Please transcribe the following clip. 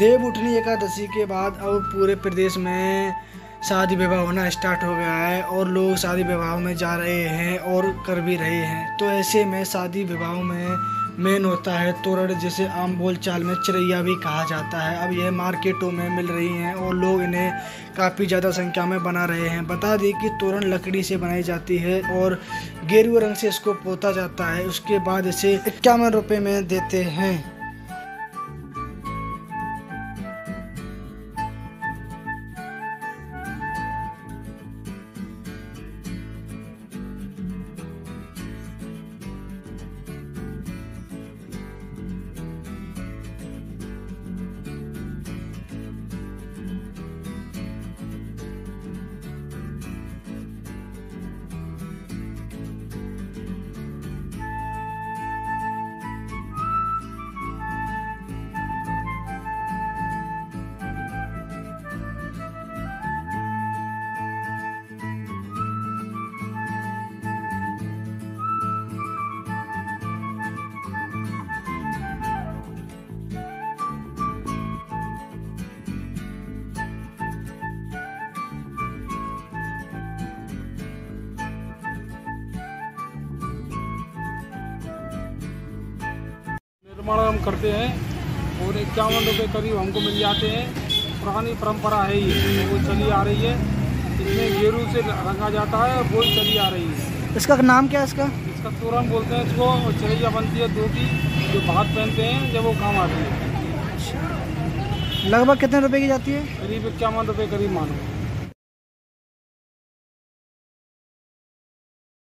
देव उठनी एकादशी के बाद अब पूरे प्रदेश में शादी विवाह होना स्टार्ट हो गया है और लोग शादी विवाह में जा रहे हैं और कर भी रहे हैं। तो ऐसे में शादी विवाह में मेन होता है तोरण, जिसे आम बोलचाल में चरैया भी कहा जाता है। अब यह मार्केटों में मिल रही हैं और लोग इन्हें काफ़ी ज़्यादा संख्या में बना रहे हैं। बता दें कि तोरण लकड़ी से बनाई जाती है और घेरु रंग से इसको पोता जाता है। उसके बाद इसे 51 रुपये में देते हैं। निर्माण करते हैं और 51 रुपये करीब हमको मिल जाते हैं। पुरानी परंपरा है ये, वो चली आ रही है। इसमें घेरू से रंगा जाता है और वो चली आ रही है। इसका नाम क्या है? इसका तोरण बोलते हैं इसको। और चरैया बनती है दो की, जो भात पहनते हैं जब वो काम आती है। लगभग कितने रुपए की जाती है? करीब 51 रुपये करीब मानो।